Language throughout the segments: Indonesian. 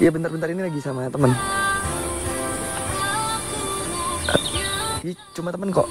Iya, bentar-bentar ini lagi sama temen. Ini cuma temen kok.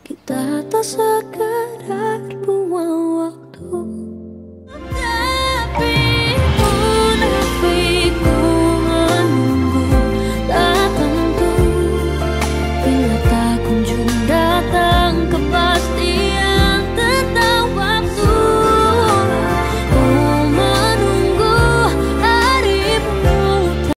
Kita tak sekadar buang waktu.